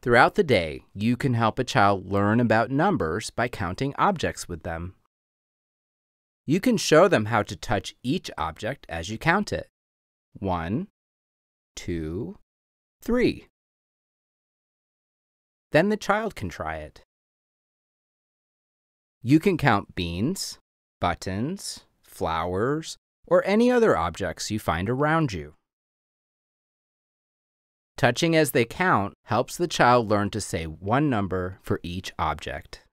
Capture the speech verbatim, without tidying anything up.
Throughout the day, you can help a child learn about numbers by counting objects with them. You can show them how to touch each object as you count it. One, two, three. Then the child can try it. You can count beans, buttons, flowers, or any other objects you find around you. Touching as they count helps the child learn to say one number for each object.